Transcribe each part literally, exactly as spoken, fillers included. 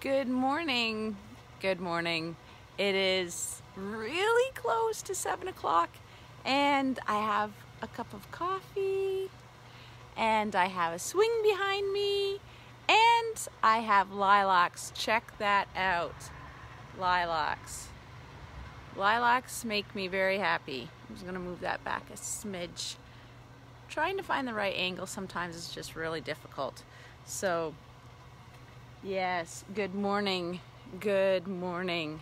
Good morning. Good morning. It is really close to seven o'clock and I have a cup of coffee and I have a swing behind me and I have lilacs. Check that out. Lilacs. Lilacs make me very happy. I'm just gonna move that back a smidge. Trying to find the right angle sometimes is just really difficult. So yes, good morning, good morning.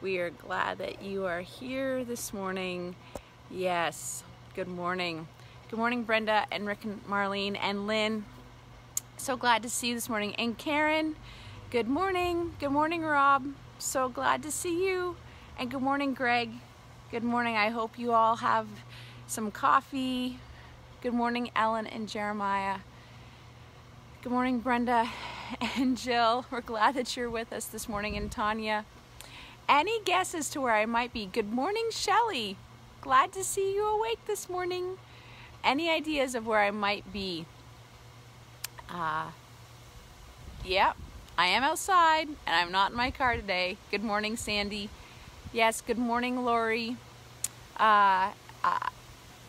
We are glad that you are here this morning. Yes, good morning. Good morning, Brenda and Rick and Marlene and Lynn. So glad to see you this morning. And Karen, good morning. Good morning, Rob. So glad to see you. And good morning, Greg. Good morning. I hope you all have some coffee. Good morning, Ellen and Jeremiah. Good morning, Brenda and Jill. We're glad that you're with us this morning. And Tanya, any guesses to where I might be? Good morning, Shelley. Glad to see you awake this morning. Any ideas of where I might be? Uh, yep, yeah, I am outside and I'm not in my car today. Good morning, Sandy. Yes, good morning, Lori. Uh, I,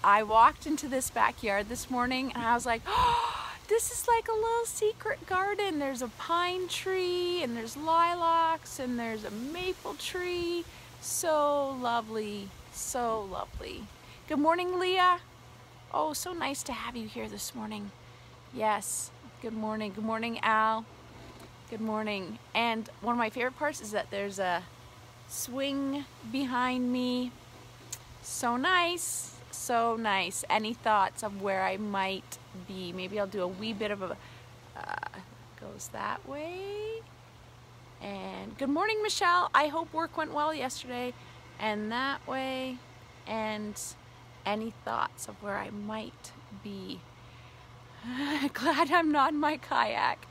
I walked into this backyard this morning and I was like, oh, this is like a little secret garden. There's a pine tree and there's lilacs and there's a maple tree. So lovely, so lovely. Good morning, Leah. Oh, so nice to have you here this morning. Yes, good morning. Good morning, Al. Good morning. And one of my favorite parts is that there's a swing behind me. So nice, so nice. Any thoughts of where I might be? Maybe I'll do a wee bit of a uh, goes that way. And good morning, Michelle. I hope work went well yesterday. And that way. And any thoughts of where I might be? Glad I'm not in my kayak.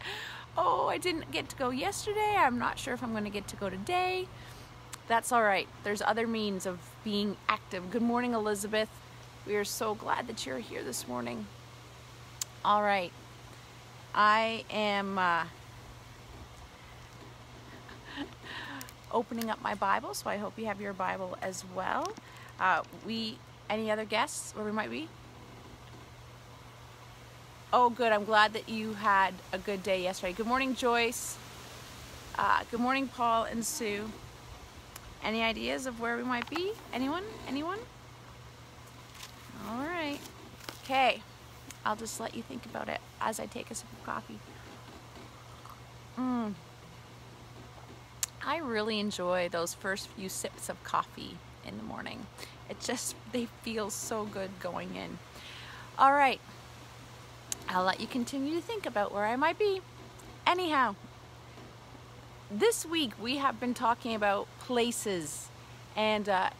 Oh, I didn't get to go yesterday. I'm not sure if I'm going to get to go today. That's all right. There's other means of being active. Good morning, Elizabeth. We are so glad that you're here this morning. All right, I am uh, opening up my Bible, so I hope you have your Bible as well. Uh, we, any other guests where we might be? Oh, good. I'm glad that you had a good day yesterday. Good morning, Joyce. Uh, good morning, Paul and Sue. Any ideas of where we might be? Anyone? Anyone? All right. Okay. I'll just let you think about it as I take a sip of coffee. Mm. I really enjoy those first few sips of coffee in the morning. It just, they feel so good going in. All right, I'll let you continue to think about where I might be. Anyhow, this week we have been talking about places and uh,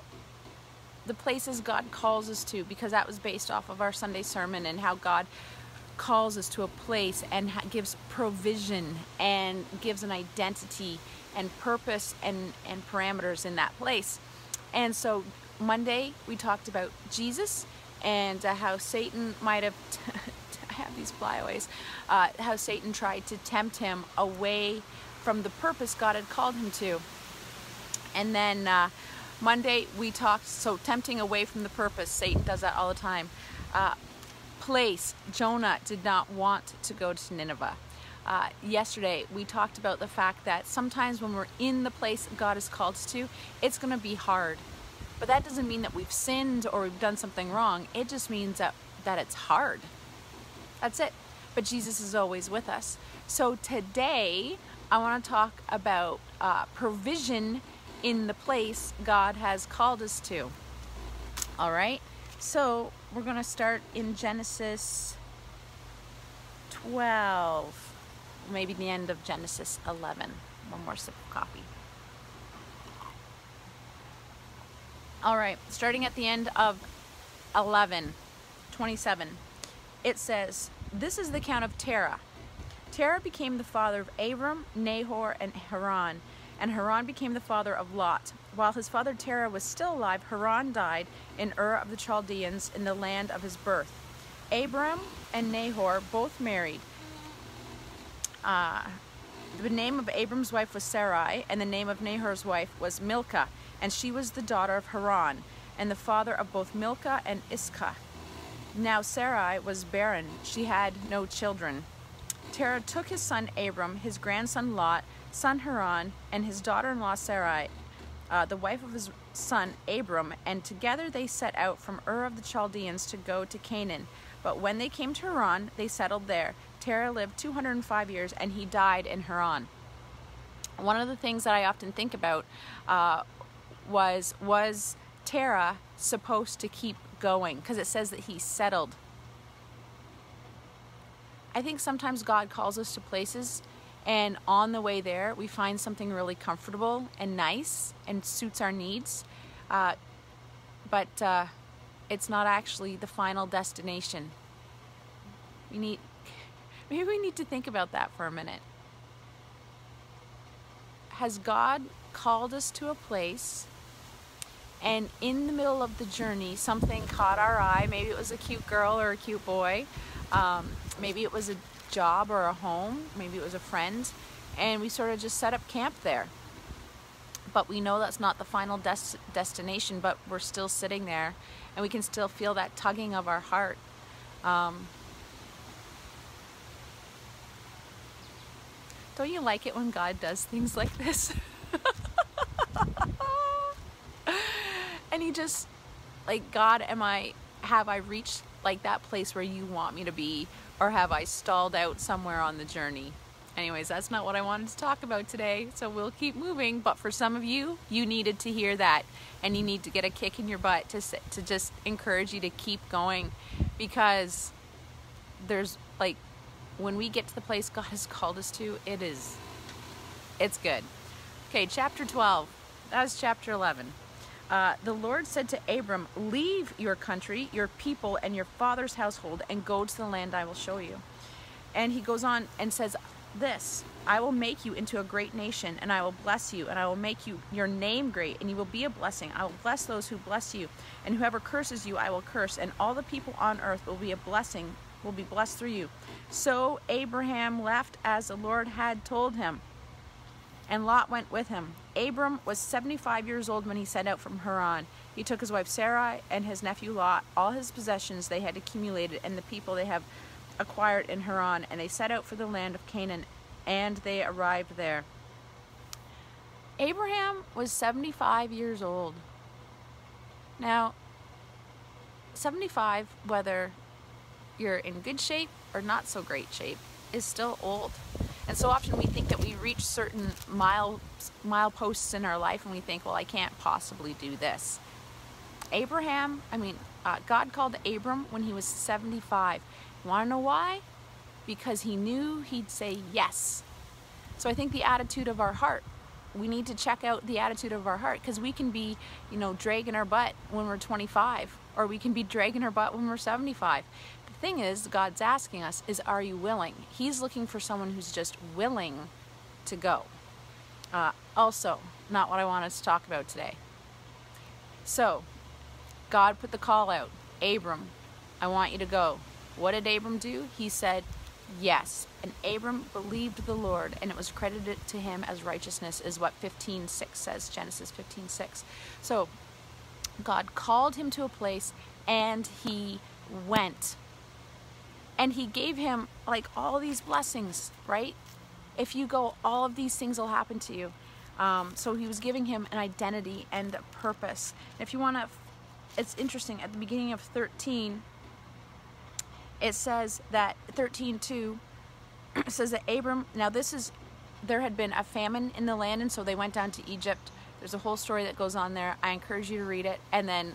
the places God calls us to, because that was based off of our Sunday sermon and how God calls us to a place and gives provision and gives an identity and purpose and, and parameters in that place. And so Monday we talked about Jesus and uh, how Satan might have, I have these flyaways, uh, how Satan tried to tempt him away from the purpose God had called him to. And then uh, Monday we talked, so tempting away from the purpose, Satan does that all the time. Uh, place, Jonah did not want to go to Nineveh. Uh, yesterday we talked about the fact that sometimes when we're in the place God has called us to, it's gonna be hard. But that doesn't mean that we've sinned or we've done something wrong, it just means that, that it's hard. That's it, but Jesus is always with us. So today I wanna talk about uh, provision in the place God has called us to. All right, so we're gonna start in Genesis twelve, maybe the end of Genesis eleven. One more sip of coffee. All right, starting at the end of eleven twenty-seven, it says, this is the account of Terah. Terah became the father of Abram, Nahor, and Haran. And Haran became the father of Lot. While his father Terah was still alive, Haran died in Ur of the Chaldeans in the land of his birth. Abram and Nahor both married. Uh, The name of Abram's wife was Sarai, and the name of Nahor's wife was Milcah, and she was the daughter of Haran, and the father of both Milcah and Iscah. Now Sarai was barren, she had no children. Terah took his son Abram, his grandson Lot, son Haran, and his daughter-in-law Sarai, uh, the wife of his son Abram, and together they set out from Ur of the Chaldeans to go to Canaan. But when they came to Haran, they settled there. Terah lived two hundred five years, and he died in Haran. One of the things that I often think about uh, was, was Terah supposed to keep going? Because it says that he settled. I think sometimes God calls us to places, and on the way there, we find something really comfortable and nice and suits our needs, uh, but uh, it's not actually the final destination. We need, maybe we need to think about that for a minute. Has God called us to a place, and in the middle of the journey, something caught our eye? Maybe it was a cute girl or a cute boy. Um, maybe it was a job or a home, maybe it was a friend, and we sort of just set up camp there. But we know that's not the final des destination, but we're still sitting there, and we can still feel that tugging of our heart. Um, don't you like it when God does things like this? And he just, like, God, am I, have I reached like that place where you want me to be, or have I stalled out somewhere on the journey? Anyways, that's not what I wanted to talk about today, so we'll keep moving. But for some of you, you needed to hear that, and you need to get a kick in your butt to, to just encourage you to keep going, because there's, like, when we get to the place God has called us to, it is, it's good. Okay, chapter twelve, that was chapter eleven. Uh, the Lord said to Abram, leave your country, your people, and your father's household, and go to the land I will show you. And he goes on and says this, I will make you into a great nation, and I will bless you, and I will make you your name great, and you will be a blessing. I will bless those who bless you, and whoever curses you, I will curse, and all the people on earth will be a blessing, will be blessed through you. So Abraham left as the Lord had told him, and Lot went with him. Abram was seventy-five years old when he set out from Haran. He took his wife Sarai and his nephew Lot, all his possessions they had accumulated and the people they have acquired in Haran, and they set out for the land of Canaan, and they arrived there. Abraham was seventy-five years old. Now, seventy-five, whether you're in good shape or not so great shape, is still old. And so often we think that we reach certain mile, mile posts in our life, and we think, well, I can't possibly do this. Abraham, I mean, uh, God called Abram when he was seventy-five. You want to know why? Because he knew he'd say yes. So I think the attitude of our heart, we need to check out the attitude of our heart, because we can be, you know, dragging our butt when we're twenty-five, or we can be dragging our butt when we're seventy-five. Thing is, God's asking us is, are you willing? He's looking for someone who's just willing to go. Uh, also, not what I wanted to talk about today. So, God put the call out. Abram, I want you to go. What did Abram do? He said, yes. And Abram believed the Lord, and it was credited to him as righteousness, is what fifteen six says, Genesis fifteen six. So, God called him to a place, and he went. And he gave him, like, all these blessings, right? If you go, all of these things will happen to you. Um, so he was giving him an identity and a purpose. And if you want to, it's interesting, at the beginning of thirteen, it says that, thirteen two, it says that Abram, now this is, there had been a famine in the land, and so they went down to Egypt. There's a whole story that goes on there. I encourage you to read it, and then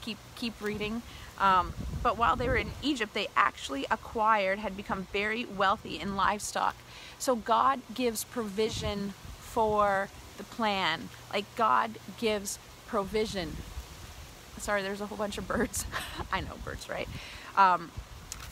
keep, keep reading. Um, but while they were in Egypt, they actually acquired, had become very wealthy in livestock. So God gives provision for the plan. Like, God gives provision. Sorry, there's a whole bunch of birds. I know birds, right? Um,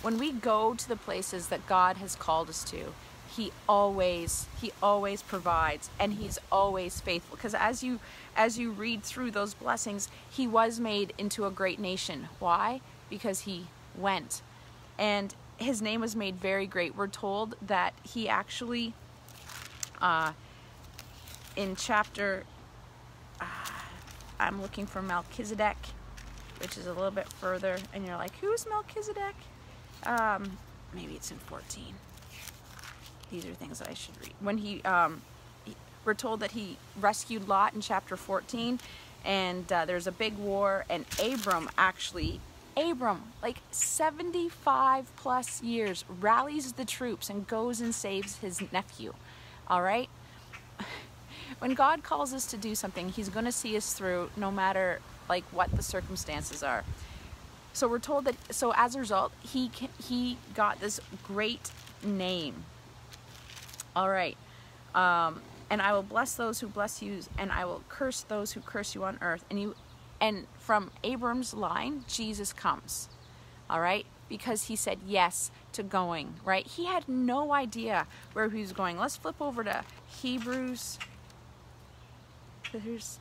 when we go to the places that God has called us to, He always, He always provides, and He's always faithful. Because as you, as you read through those blessings, he was made into a great nation. Why? Because he went. And his name was made very great. We're told that he actually uh, in chapter, uh, I'm looking for Melchizedek, which is a little bit further, and you're like, who's Melchizedek? Um, maybe it's in fourteen. These are things that I should read. When he, um, he, we're told that he rescued Lot in chapter fourteen, and uh, there's a big war, and Abram actually, Abram, like seventy-five plus years, rallies the troops and goes and saves his nephew, all right? When God calls us to do something, he's going to see us through no matter like what the circumstances are. So we're told that, so as a result, he, he got this great name. All right. Um, and I will bless those who bless you, and I will curse those who curse you on earth. And you, and from Abram's line, Jesus comes. All right. Because he said yes to going, right? He had no idea where he was going. Let's flip over to Hebrews. There's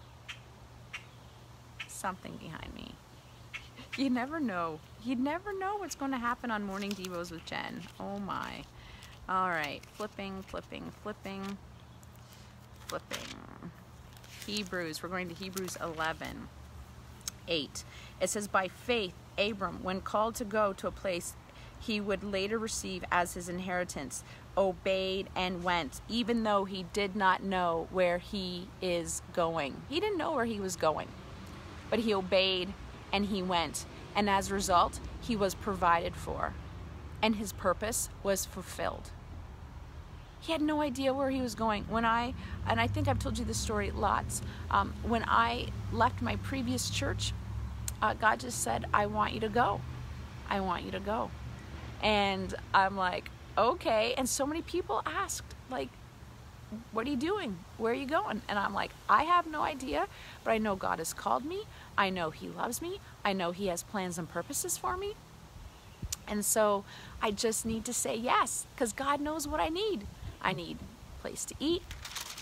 something behind me. You never know. You never know what's going to happen on Morning Devos with Jen. Oh my. All right. Flipping, flipping, flipping, flipping. Hebrews. We're going to Hebrews eleven, eight. It says, by faith, Abram, when called to go to a place he would later receive as his inheritance, obeyed and went, even though he did not know where he is going. He didn't know where he was going, but he obeyed and he went, and as a result, he was provided for, and his purpose was fulfilled. He had no idea where he was going. When I, and I think I've told you this story lots, um, when I left my previous church, uh, God just said, I want you to go. I want you to go. And I'm like, okay. And so many people asked, like, what are you doing? Where are you going? And I'm like, I have no idea, but I know God has called me. I know he loves me. I know he has plans and purposes for me. And so I just need to say yes, because God knows what I need. I need a place to eat,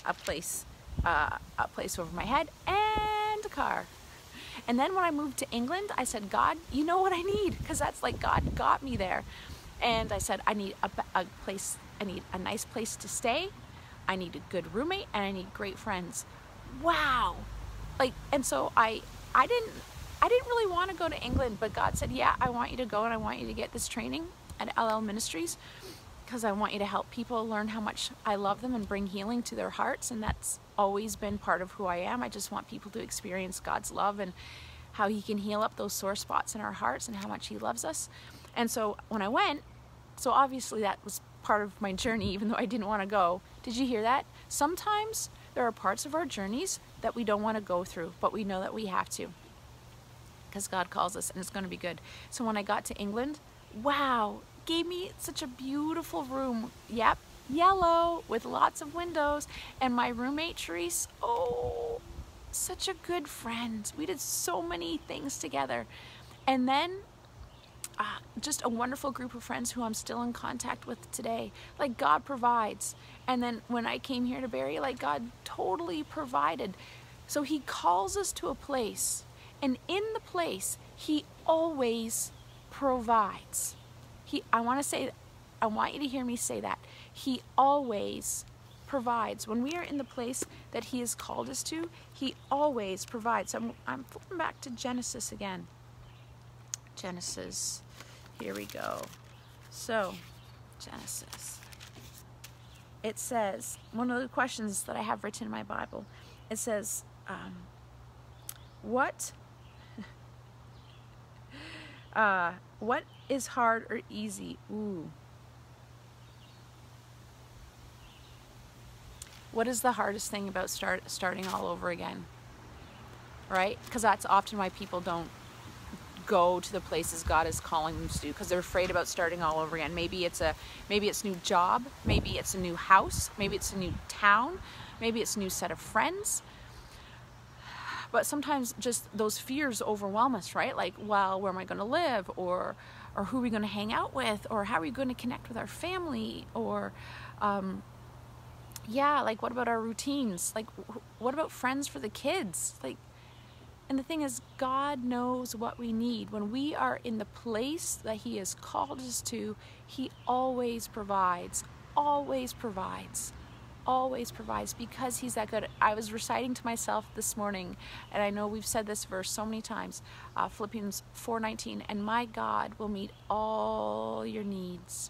a place, uh, a place over my head, and a car. And then when I moved to England, I said, God, you know what I need, because that's like God got me there. And I said, I need a, a place, I need a nice place to stay. I need a good roommate, and I need great friends. Wow. Like, and so I, I didn't, I didn't really want to go to England, but God said, yeah, I want you to go, and I want you to get this training at L L Ministries, because I want you to help people learn how much I love them and bring healing to their hearts. And that's always been part of who I am. I just want people to experience God's love and how he can heal up those sore spots in our hearts and how much he loves us. And so when I went, so obviously that was part of my journey, even though I didn't want to go. Did you hear that? Sometimes there are parts of our journeys that we don't want to go through, but we know that we have to, because God calls us, and it's going to be good. So when I got to England, wow, gave me such a beautiful room. Yep, yellow with lots of windows. And my roommate, Therese, oh, such a good friend. We did so many things together. And then uh, just a wonderful group of friends who I'm still in contact with today. Like, God provides. And then when I came here to Barrie, like, God totally provided. So he calls us to a place, and in the place, he always provides. He, I want to say, I want you to hear me say that. He always provides. When we are in the place that he has called us to, he always provides. I'm, I'm flipping back to Genesis again. Genesis. Here we go. So, Genesis. It says, one of the questions that I have written in my Bible, it says, um, what... Uh, what is hard or easy? Ooh. What is the hardest thing about start, starting all over again? Right? Because that's often why people don't go to the places God is calling them to, because they're afraid about starting all over again. Maybe it's a maybe it's new job, maybe it's a new house, maybe it's a new town, maybe it's a new set of friends. But sometimes just those fears overwhelm us, right? Like, well, where am I going to live? Or or who are we going to hang out with? Or how are we going to connect with our family? Or, um, yeah, like, what about our routines? Like, what about friends for the kids? Like, and the thing is, God knows what we need. When we are in the place that he has called us to, he always provides, always provides, always provides because he's that good. I was reciting to myself this morning, and I know we've said this verse so many times, uh, Philippians four nineteen, and my God will meet all your needs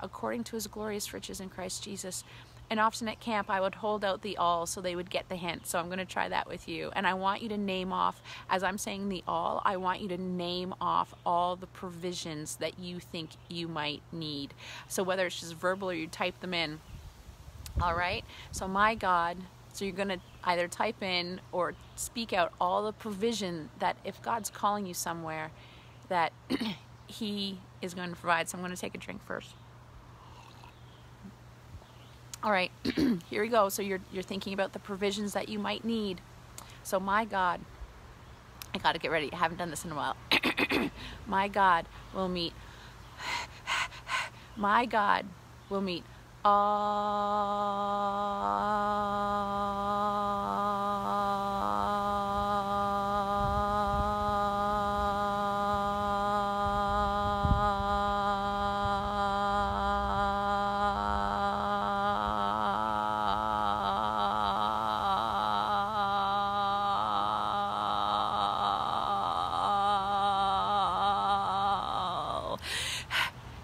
according to his glorious riches in Christ Jesus. And often at camp, I would hold out the all so they would get the hint. So I'm going to try that with you. And I want you to name off, as I'm saying the all, I want you to name off all the provisions that you think you might need. So whether it's just verbal or you type them in. All right. So my God. So you're going to either type in or speak out all the provision that if God's calling you somewhere, that he is going to provide. So I'm going to take a drink first. All right, here we go. So you're, you're thinking about the provisions that you might need. So my God, I gotta get ready. I haven't done this in a while. My God will meet, my God will meet all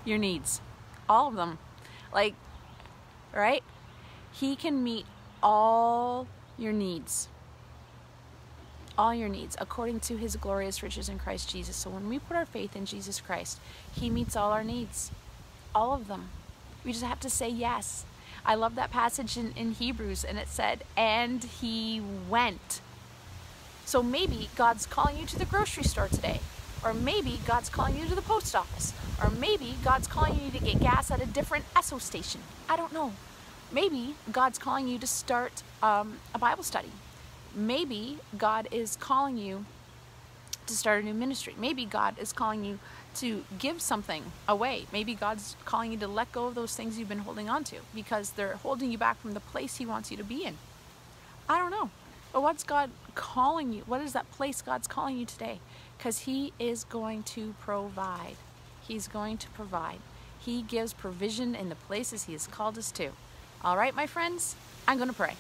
your needs, all of them, like, right? He can meet all your needs, all your needs, according to his glorious riches in Christ Jesus. So when we put our faith in Jesus Christ, he meets all our needs, all of them. We just have to say yes. I love that passage in, in Hebrews, and it said, and he went. So maybe God's calling you to the grocery store today. Or maybe God's calling you to the post office. Or maybe God's calling you to get gas at a different Esso station. I don't know. Maybe God's calling you to start um, a Bible study. Maybe God is calling you to start a new ministry. Maybe God is calling you to give something away. Maybe God's calling you to let go of those things you've been holding on to because they're holding you back from the place he wants you to be in. I don't know. But what's God calling you? What is that place God's calling you today? Because he is going to provide. He's going to provide. He gives provision in the places he has called us to. All right, my friends, I'm going to pray.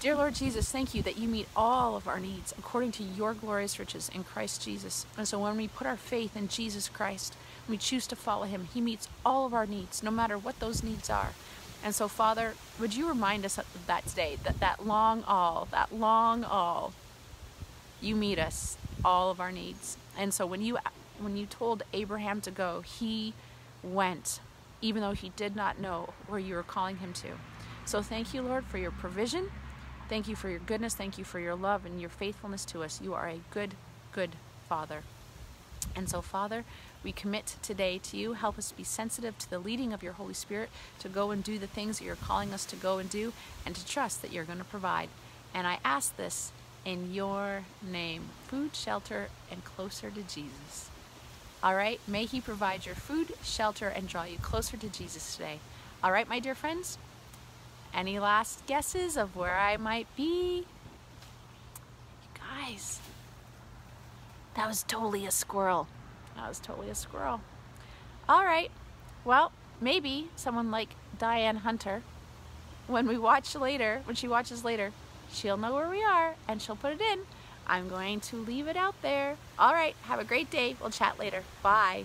Dear Lord Jesus, thank you that you meet all of our needs according to your glorious riches in Christ Jesus. And so when we put our faith in Jesus Christ, we choose to follow him. He meets all of our needs, no matter what those needs are. And so, Father, would you remind us of that today, that that long all, that long all, you meet us, all of our needs. And so when you when you told Abraham to go, he went, even though he did not know where you were calling him to. So thank you, Lord, for your provision. Thank you for your goodness. Thank you for your love and your faithfulness to us. You are a good, good Father. And so, Father, we commit today to you. Help us be sensitive to the leading of your Holy Spirit to go and do the things that you're calling us to go and do and to trust that you're going to provide. And I ask this in your name, food, shelter, and closer to Jesus. All right, may he provide your food, shelter, and draw you closer to Jesus today. All right, my dear friends, any last guesses of where I might be? You guys, that was totally a squirrel. That was totally a squirrel. All right, well, maybe someone like Diane Hunter, when we watch later, when she watches later, she'll know where we are and she'll put it in. I'm going to leave it out there. All right, have a great day. We'll chat later. Bye.